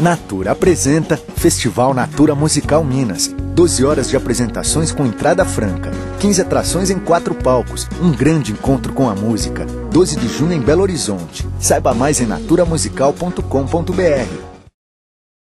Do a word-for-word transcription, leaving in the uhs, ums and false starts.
Natura apresenta Festival Natura Musical Minas. doze horas de apresentações com entrada franca, quinze atrações em quatro palcos, um grande encontro com a música. doze de junho em Belo Horizonte. Saiba mais em natura musical ponto com ponto br.